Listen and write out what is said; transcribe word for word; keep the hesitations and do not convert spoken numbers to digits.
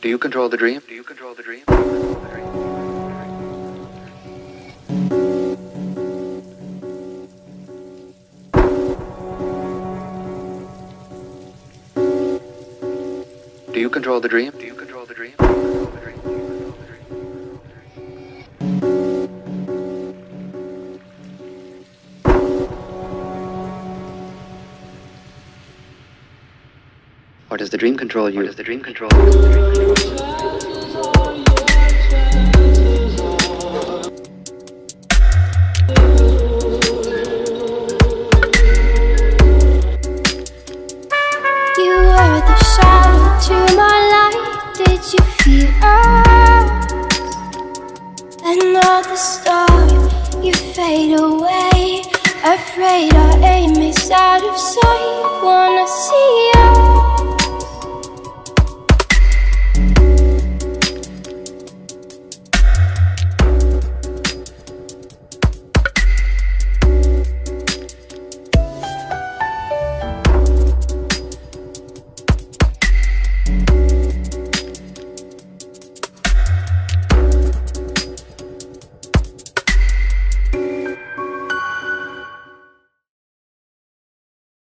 Do you control the dream? Do you control the dream? Do you control the dream? Do you control the dream? Or does the dream control you? Or does the dream control you? You were the shadow to my light. Did you feel us? Another star, you fade away. Afraid our aim is out of sight. Wanna see